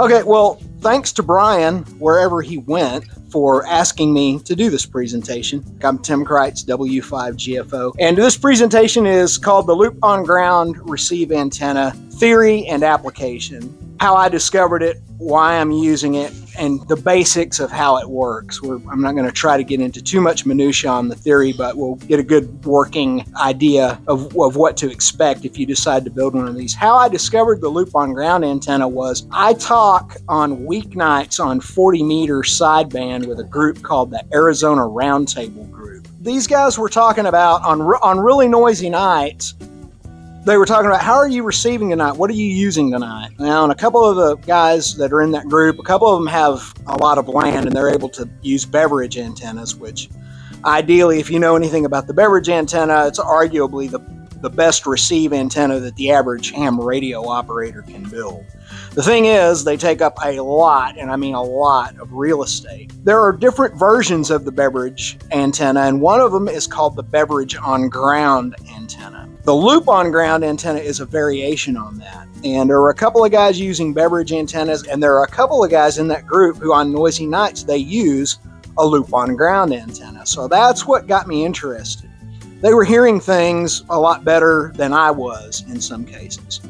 Okay, well, thanks to Brian, wherever he went, for asking me to do this presentation. I'm Tim Kreitz, W5GFO, and this presentation is called The Loop on Ground Receive Antenna Theory and Application. How I discovered it, why I'm using it, and the basics of how it works. I'm not going to try to get into too much minutia on the theory, but we'll get a good working idea of what to expect if you decide to build one of these. How I discovered the loop on ground antenna was I talk on weeknights on 40-meter sideband with a group called the Arizona Roundtable Group. These guys were talking about, on really noisy nights, they were talking about, how are you receiving tonight? What are you using tonight? Now, and a couple of the guys that are in that group, a couple of them have a lot of land and they're able to use beverage antennas, which ideally, if you know anything about the beverage antenna, it's arguably the best receive antenna that the average ham radio operator can build. The thing is, they take up a lot, and I mean a lot, of real estate. There are different versions of the beverage antenna, and one of them is called the beverage on ground antenna. The loop on ground antenna is a variation on that, and there are a couple of guys using beverage antennas, and there are a couple of guys in that group who on noisy nights, they use a loop on ground antenna. So that's what got me interested. They were hearing things a lot better than I was in some cases.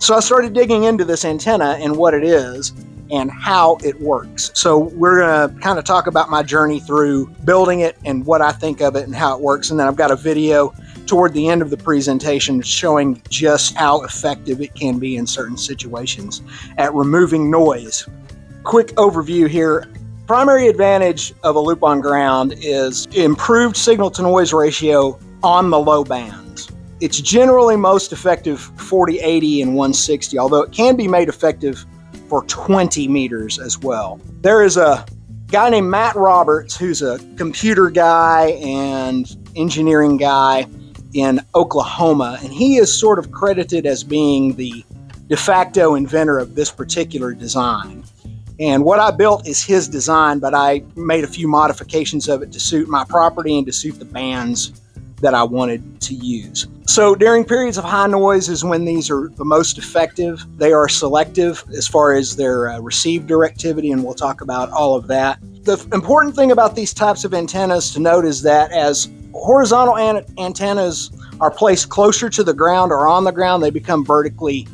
So I started digging into this antenna and what it is and how it works. So we're going to kind of talk about my journey through building it and what I think of it and how it works. And then I've got a video toward the end of the presentation showing just how effective it can be in certain situations at removing noise. Quick overview here. Primary advantage of a loop on ground is improved signal to noise ratio on the low band. It's generally most effective 40, 80, and 160, although it can be made effective for 20 meters as well. There is a guy named Matt Roberts, who's a computer guy and engineering guy in Oklahoma, and he is sort of credited as being the de facto inventor of this particular design. And what I built is his design, but I made a few modifications of it to suit my property and to suit the bands that I wanted to use. So during periods of high noise is when these are the most effective. They are selective as far as their receive directivity, and we'll talk about all of that. The important thing about these types of antennas to note is that as horizontal antennas are placed closer to the ground or on the ground, they become vertically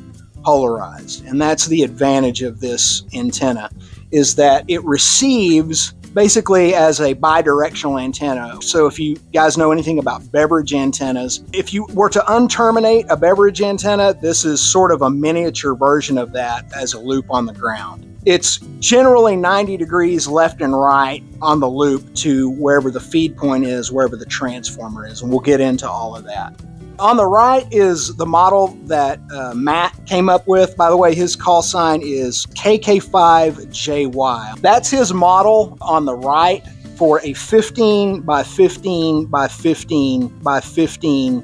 polarized. And that's the advantage of this antenna, is that it receives basically as a bidirectional antenna. So if you guys know anything about beverage antennas, if you were to unterminate a beverage antenna, this is sort of a miniature version of that as a loop on the ground. It's generally 90 degrees left and right on the loop to wherever the feed point is, wherever the transformer is, and we'll get into all of that. On the right is the model that Matt came up with. By the way, his call sign is KK5JY. That's his model on the right for a 15 by 15 by 15 by 15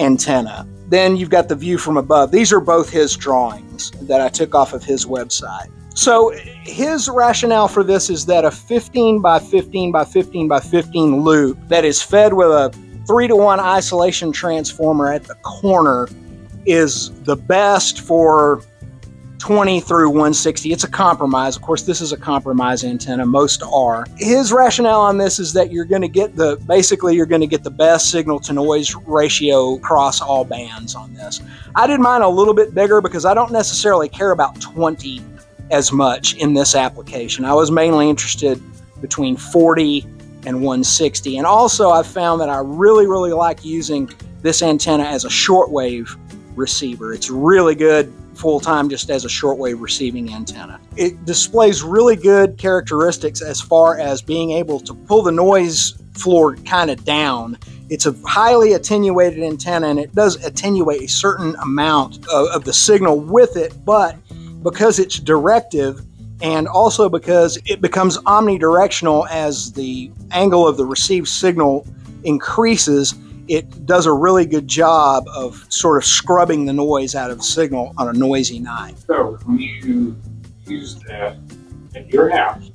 antenna. Then you've got the view from above. These are both his drawings that I took off of his website. So his rationale for this is that a 15 by 15 by 15 by 15 loop that is fed with a 3-to-1 isolation transformer at the corner is the best for 20 through 160. It's a compromise. Of course, this is a compromise antenna. Most are. His rationale on this is that you're going to get basically the best signal to noise ratio across all bands on this. I did mine a little bit bigger because I don't necessarily care about 20 as much in this application. I was mainly interested between 40 and 160. And also I've found that I really like using this antenna as a shortwave receiver. It's really good full-time just as a shortwave receiving antenna. It displays really good characteristics as far as being able to pull the noise floor kind of down. It's a highly attenuated antenna, and it does attenuate a certain amount of the signal with it, but because it's directive, and also because it becomes omnidirectional as the angle of the received signal increases, it does a really good job of sort of scrubbing the noise out of the signal on a noisy night. So when you use that at your house,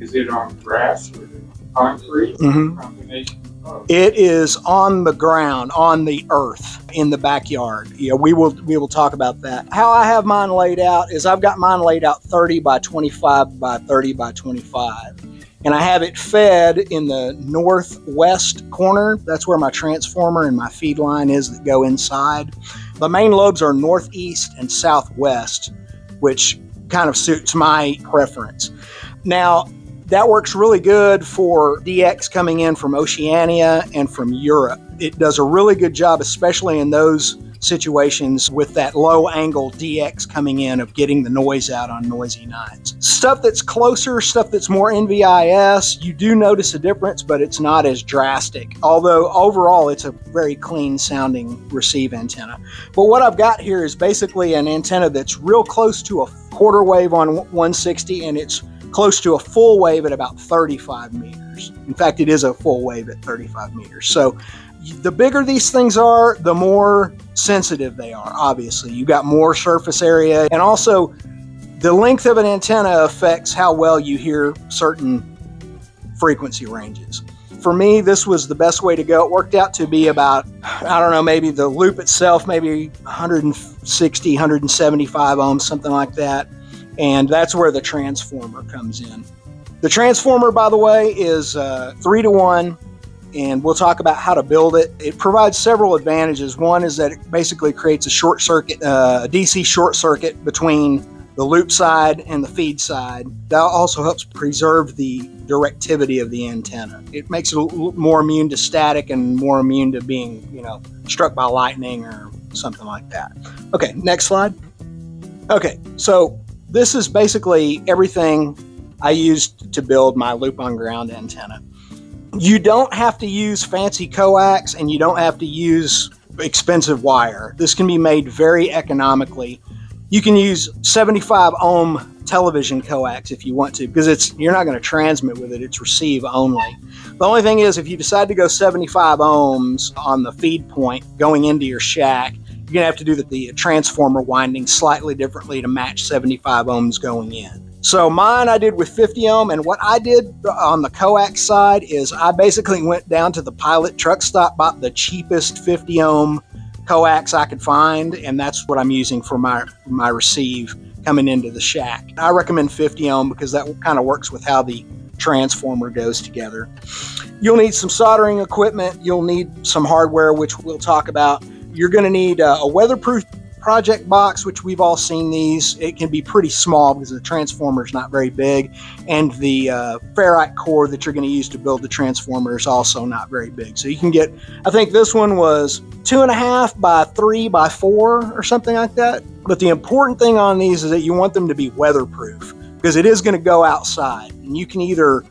is it on grass or concrete? Combination? It is on the ground, on the earth, in the backyard. Yeah, we will talk about that. How I have mine laid out is I've got mine laid out 30 by 25 by 30 by 25. And I have it fed in the northwest corner. That's where my transformer and my feed line is that go inside. The main lobes are northeast and southwest, which kind of suits my preference. Now, that works really good for DX coming in from Oceania and from Europe. It does a really good job, especially in those situations with that low angle DX coming in, of getting the noise out on noisy nights. Stuff that's closer, stuff that's more NVIS, you do notice a difference, but it's not as drastic. Although overall, it's a very clean sounding receive antenna. But what I've got here is basically an antenna that's real close to a quarter wave on 160, and it's close to a full wave at about 35 meters. In fact, it is a full wave at 35 meters. So the bigger these things are, the more sensitive they are, obviously. You've got more surface area. And also, the length of an antenna affects how well you hear certain frequency ranges. For me, this was the best way to go. It worked out to be about, I don't know, maybe the loop itself, maybe 160, 175 ohms, something like that. And that's where the transformer comes in. The transformer, by the way, is 3-to-1, and we'll talk about how to build it. It provides several advantages. One is that it basically creates a short circuit, DC short circuit between the loop side and the feed side. That also helps preserve the directivity of the antenna. It makes it more immune to static and more immune to being, you know, struck by lightning or something like that. Okay, next slide. Okay, so this is basically everything I used to build my loop on ground antenna. You don't have to use fancy coax, and you don't have to use expensive wire. This can be made very economically. You can use 75 ohm television coax if you want to, because you're not going to transmit with it. It's receive only. The only thing is, if you decide to go 75 ohms on the feed point going into your shack, you're going to have to do the transformer winding slightly differently to match 75 ohms going in. So mine I did with 50 ohm, and what I did on the coax side is I basically went down to the Pilot truck stop, bought the cheapest 50 ohm coax I could find, and that's what I'm using for my receive coming into the shack. I recommend 50 ohm because that kind of works with how the transformer goes together. You'll need some soldering equipment. You'll need some hardware, which we'll talk about. You're going to need a weatherproof project box, which we've all seen these. It can be pretty small because the transformer is not very big, and the Fair-Rite core that you're going to use to build the transformer is also not very big. So you can get, I think this one was 2.5 by 3 by 4 or something like that. But the important thing on these is that you want them to be weatherproof, because it is going to go outside, and you can either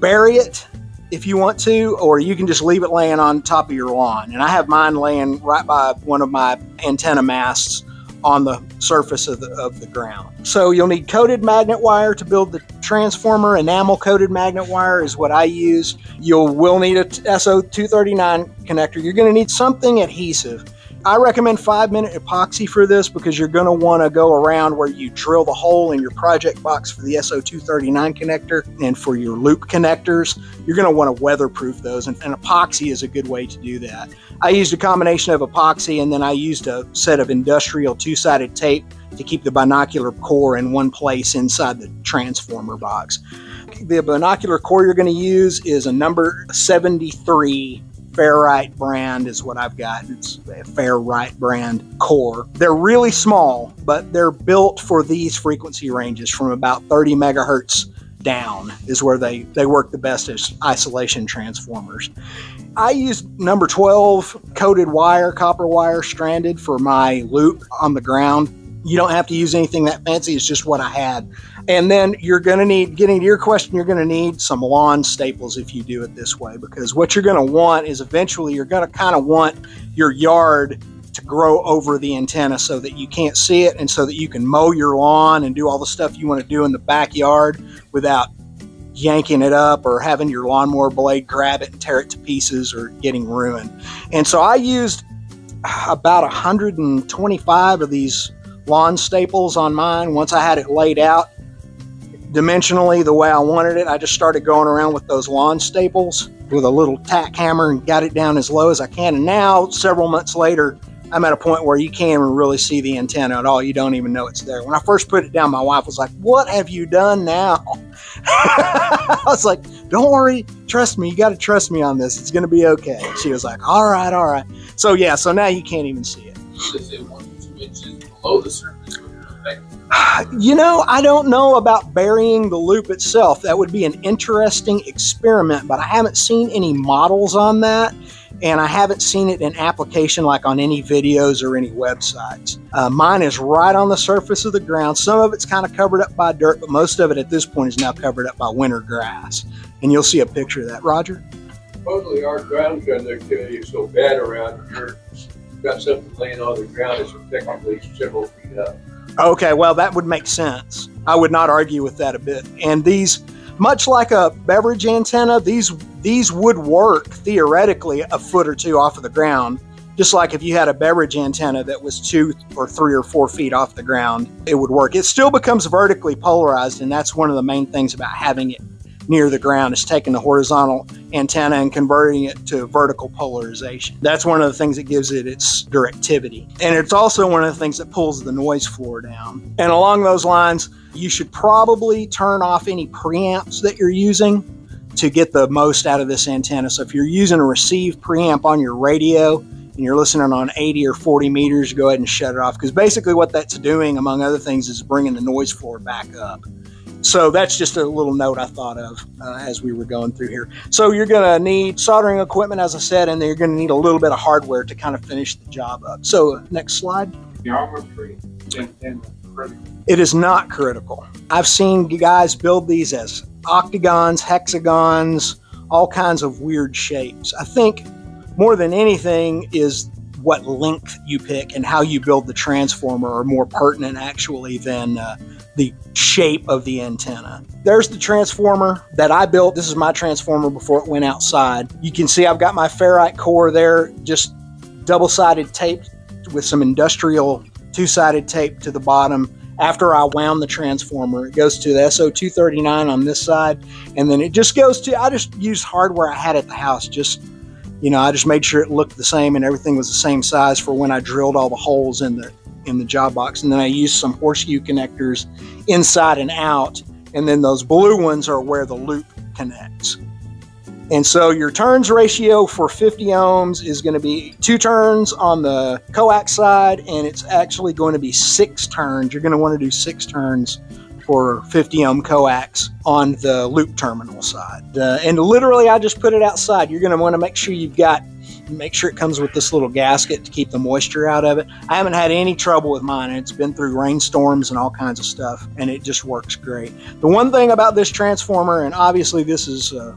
bury it if you want to, or you can just leave it laying on top of your lawn. And I have mine laying right by one of my antenna masts on the surface of the ground. So you'll need coated magnet wire to build the transformer. Enamel coated magnet wire is what I use. Will need a SO239 connector. You're going to need something adhesive. I recommend 5-minute epoxy for this, because you're going to want to go around where you drill the hole in your project box for the SO239 connector and for your loop connectors. You're going to want to weatherproof those, and epoxy is a good way to do that. I used a combination of epoxy, and then I used a set of industrial 2-sided tape to keep the binocular core in one place inside the transformer box. The binocular core you're going to use is a number 73 Fair-Rite brand is what I've got. It's a Fair-Rite brand core. They're really small, but they're built for these frequency ranges from about 30 megahertz down is where they work the best as isolation transformers. I used number 12 coated wire, copper wire stranded, for my loop on the ground. You don't have to use anything that fancy. It's just what I had. And then you're going to need, getting to your question, you're going to need some lawn staples if you do it this way, because what you're going to want is eventually you're going to kind of want your yard to grow over the antenna so that you can't see it, and so that you can mow your lawn and do all the stuff you want to do in the backyard without yanking it up or having your lawnmower blade grab it and tear it to pieces or getting ruined. And so I used about 125 of these lawn staples on mine. Once I had it laid out dimensionally the way I wanted it, I just started going around with those lawn staples with a little tack hammer and got it down as low as I can. And now, several months later, I'm at a point where you can't even really see the antenna at all. You don't even know it's there. When I first put it down, my wife was like, "What have you done now?" I was like, "Don't worry. Trust me. You got to trust me on this. It's going to be okay." She was like, "All right, all right." So, yeah, so now you can't even see it. Is it 1 to 2 inches below the surface? You know, I don't know about burying the loop itself. That would be an interesting experiment, but I haven't seen any models on that, and I haven't seen it in application like on any videos or any websites. Mine is right on the surface of the ground. Some of it's kind of covered up by dirt, but most of it at this point is now covered up by winter grass. And you'll see a picture of that. Roger? Supposedly our ground conductivity is so bad around here. You've got something laying on the ground that's effectively several feet up. Okay, well, that would make sense. I would not argue with that a bit. And these, much like a beverage antenna, these would work theoretically a foot or two off of the ground. Just like if you had a beverage antenna that was 2 or 3 or 4 feet off the ground, it would work. It still becomes vertically polarized, and that's one of the main things about having it near the ground is taking the horizontal antenna and converting it to vertical polarization. That's one of the things that gives it its directivity. And it's also one of the things that pulls the noise floor down. And along those lines, you should probably turn off any preamps that you're using to get the most out of this antenna. So if you're using a receive preamp on your radio and you're listening on 80 or 40 meters, go ahead and shut it off. Because basically what that's doing, among other things, is bringing the noise floor back up. So that's just a little note I thought of as we were going through here. So you're going to need soldering equipment, as I said, and then you're going to need a little bit of hardware to kind of finish the job up. So next slide. Geometry and critical. It is not critical. I've seen guys build these as octagons, hexagons, all kinds of weird shapes. I think more than anything is what length you pick and how you build the transformer are more pertinent actually than the shape of the antenna. There's the transformer that I built. This is my transformer before it went outside. You can see I've got my Fair-Rite core there, just double-sided tape with some industrial two-sided tape to the bottom. After I wound the transformer, it goes to the SO239 on this side, and then it just goes to, I just used hardware I had at the house. Just, you know, I just made sure it looked the same and everything was the same size for when I drilled all the holes in the job box. And then I used some horseshoe connectors inside and out, and then those blue ones are where the loop connects. And so your turns ratio for 50 ohms is going to be 2 turns on the coax side, and it's actually going to be 6 turns. You're going to want to do 6 turns for 50 ohm coax on the loop terminal side. And literally I just put it outside. You're going to want to make sure it comes with this little gasket to keep the moisture out of it. I haven't had any trouble with mine. It's been through rainstorms and all kinds of stuff, and it just works great. The one thing about this transformer, and obviously this is a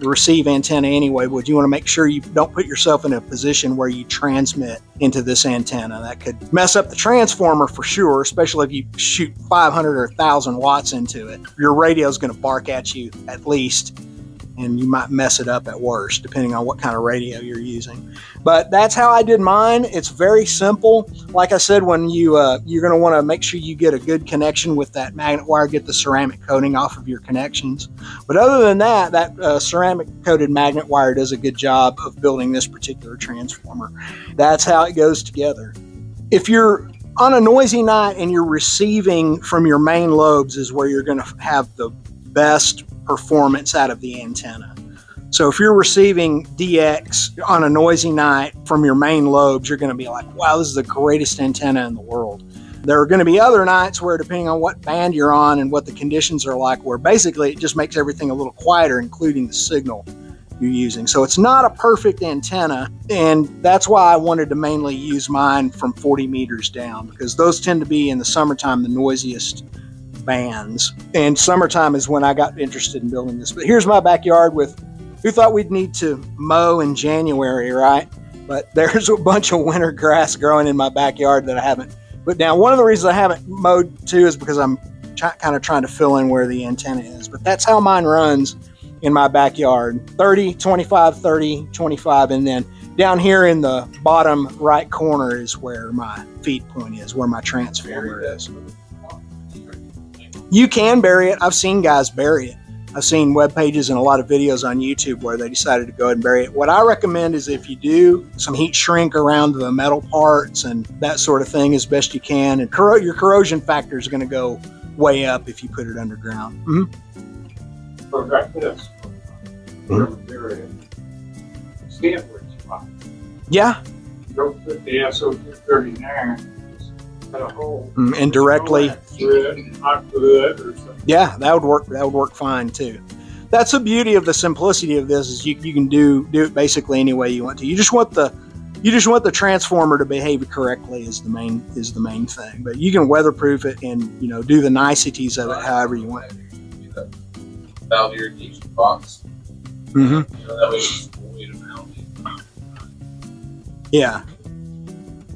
receive antenna anyway, but you want to make sure you don't put yourself in a position where you transmit into this antenna. That could mess up the transformer for sure, especially if you shoot 500 or 1,000 watts into it. Your radio's going to bark at you at least, and you might mess it up at worst, depending on what kind of radio you're using. But that's how I did mine. It's very simple. Like I said, when you're going to want to make sure you get a good connection with that magnet wire, get the ceramic coating off of your connections. But other than that, that ceramic coated magnet wire does a good job of building this particular transformer. That's how it goes together. If you're on a noisy night and you're receiving from your main lobes is where you're going to have the best performance out of the antenna. So if you're receiving DX on a noisy night from your main lobes, you're going to be like, wow, this is the greatest antenna in the world. There are going to be other nights where, depending on what band you're on and what the conditions are like, where basically it just makes everything a little quieter, including the signal you're using. So it's not a perfect antenna, and that's why I wanted to mainly use mine from 40 meters down, because those tend to be in the summertime the noisiest bands, and summertime is when I got interested in building this. But here's my backyard with, who thought we'd need to mow in January, right? But there's a bunch of winter grass growing in my backyard that I haven't put down. One of the reasons I haven't mowed too is because I'm kind of trying to fill in where the antenna is. But that's how mine runs in my backyard. 30, 25, 30, 25, and then down here in the bottom right corner is where my feed point is, where my transformer is. You can bury it. I've seen guys bury it. I've seen web pages and a lot of videos on YouTube where they decided to go ahead and bury it. What I recommend is if you do some heat shrink around the metal parts and that sort of thing as best you can, and your corrosion factor is going to go way up if you put it underground. Mm-hmm. For breakfast, yeah. You don't put the SO239. A hole. And directly. Yeah, that would work. That would work fine too. That's the beauty of the simplicity of this, is you can do it basically any way you want to. You just want the transformer to behave correctly is the main thing. But you can weatherproof it and, you know, do the niceties of it however you want. Valve irrigation box. Mm-hmm. You know, that way it's void amount. Yeah.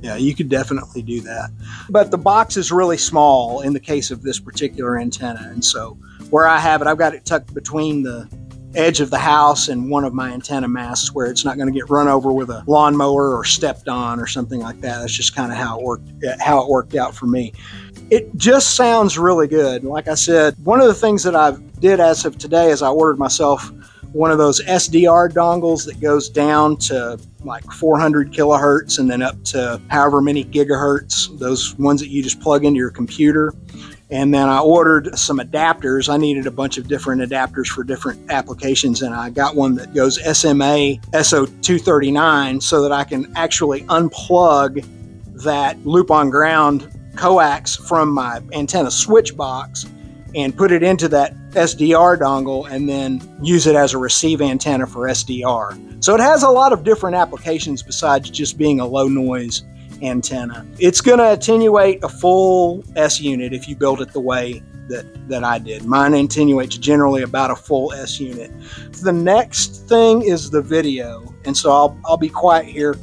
Yeah, you could definitely do that. But the box is really small in the case of this particular antenna. And so where I have it, I've got it tucked between the edge of the house and one of my antenna masts where it's not going to get run over with a lawnmower or stepped on or something like that. That's just kind of how it worked out for me. It just sounds really good. Like I said, one of the things that I did as of today is I ordered myself one of those SDR dongles that goes down to like 400 kilohertz and then up to however many gigahertz, those ones that you just plug into your computer. And then I ordered some adapters. I needed a bunch of different adapters for different applications, and I got one that goes SMA SO239 so that I can actually unplug that loop on ground coax from my antenna switch box and put it into that SDR dongle and then use it as a receive antenna for SDR. So it has a lot of different applications besides just being a low noise antenna. It's going to attenuate a full S unit if you build it the way that I did. Mine attenuates generally about a full S unit. The next thing is the video. And so I'll be quiet here.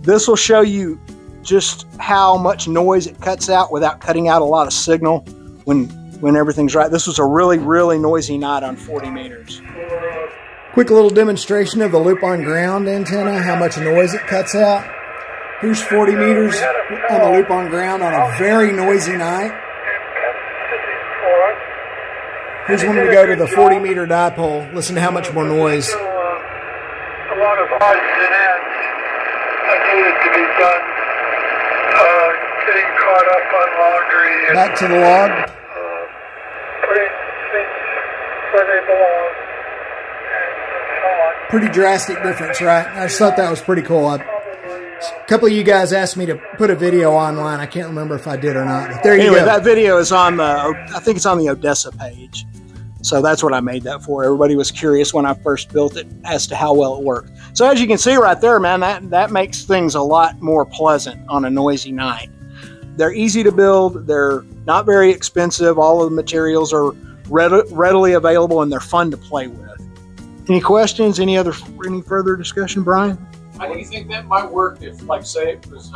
This will show you just how much noise it cuts out without cutting out a lot of signal when everything's right. This was a really, really noisy night on 40 meters. Quick little demonstration of the loop on ground antenna, how much noise it cuts out. Here's 40 meters on the loop on ground on a very noisy night. Here's when we go to the 40 meter dipole. Listen to how much more noise. A lot of odds and ends that needed to be done, getting caught up on laundry. Back to the log. Pretty drastic difference, right? I just thought that was pretty cool. A couple of you guys asked me to put a video online. I can't remember if I did or not. But there you go. That video is on the, I think it's on the Odessa page. So that's what I made that for. Everybody was curious when I first built it as to how well it worked. So as you can see right there, man, that makes things a lot more pleasant on a noisy night. They're easy to build. They're not very expensive. All of the materials are readily available, and they're fun to play with. Any questions? Any further discussion, Brian? How do you think that might work if, like, say, it was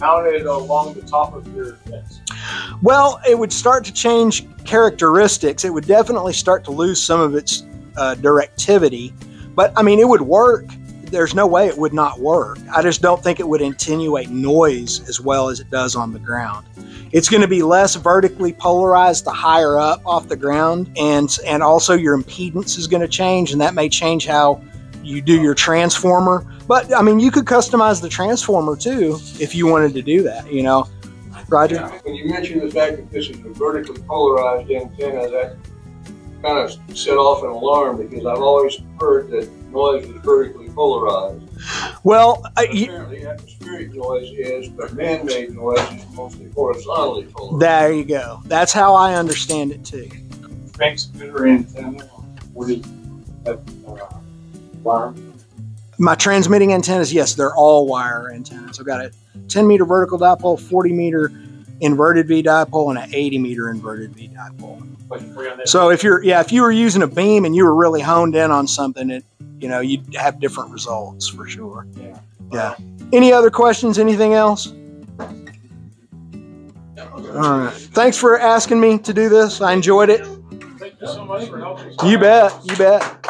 mounted along the top of your fence? Well, it would start to change characteristics. It would definitely start to lose some of its directivity. But I mean, it would work. There's no way it would not work. I just don't think it would attenuate noise as well as it does on the ground. It's going to be less vertically polarized the higher up off the ground, and also your impedance is going to change, and that may change how you do your transformer. But I mean, you could customize the transformer too if you wanted to do that, you know. Roger? Yeah. When you mentioned the fact that this is a vertically polarized antenna, that kind of set off an alarm, because I've always heard that noise is vertically polarized. Well, apparently atmospheric noise is, but man-made noise is mostly horizontally polarized. There you go. That's how I understand it too. Frank's better antenna. Would it have wire? My transmitting antennas, yes, they're all wire antennas. I've got a 10-meter vertical dipole, 40-meter inverted V dipole, and an 80-meter inverted V dipole. So if you were using a beam and you were really honed in on something, you know, you'd have different results for sure. Yeah. Yeah. Any other questions? Anything else? All right. Thanks for asking me to do this. I enjoyed it. Thank you so much for helping. You bet. You bet.